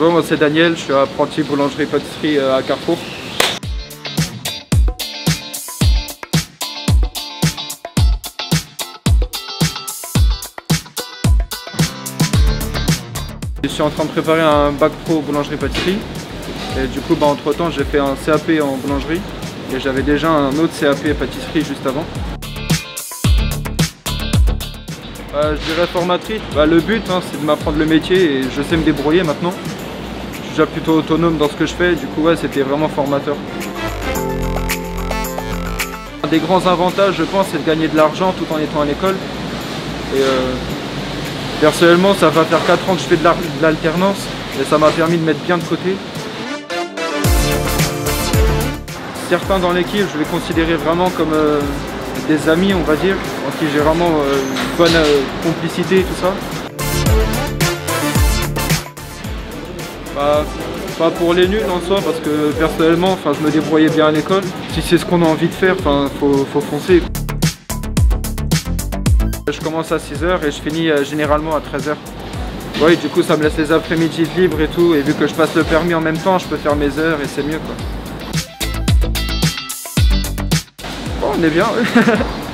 Bonjour, moi c'est Daniel, je suis apprenti boulangerie-pâtisserie à Carrefour. Je suis en train de préparer un bac pro boulangerie-pâtisserie et du coup entre temps j'ai fait un CAP en boulangerie et j'avais déjà un autre CAP pâtisserie juste avant. Je dirais formatrice, le but c'est de m'apprendre le métier et je sais me débrouiller maintenant. Je suis déjà plutôt autonome dans ce que je fais, du coup c'était vraiment formateur. Un des grands avantages je pense c'est de gagner de l'argent tout en étant à l'école. Et personnellement ça va faire 4 ans que je fais de l'alternance et ça m'a permis de mettre bien de côté. Certains dans l'équipe je les considérais vraiment comme des amis on va dire, en qui j'ai vraiment une bonne complicité et tout ça. Pas pour les nuls en soi parce que personnellement je me débrouillais bien à l'école. Si c'est ce qu'on a envie de faire, faut foncer. Je commence à 6 h et je finis généralement à 13 h. Oui, du coup ça me laisse les après-midi libres et tout, et vu que je passe le permis en même temps, je peux faire mes heures et c'est mieux quoi. Bon, on est bien, oui.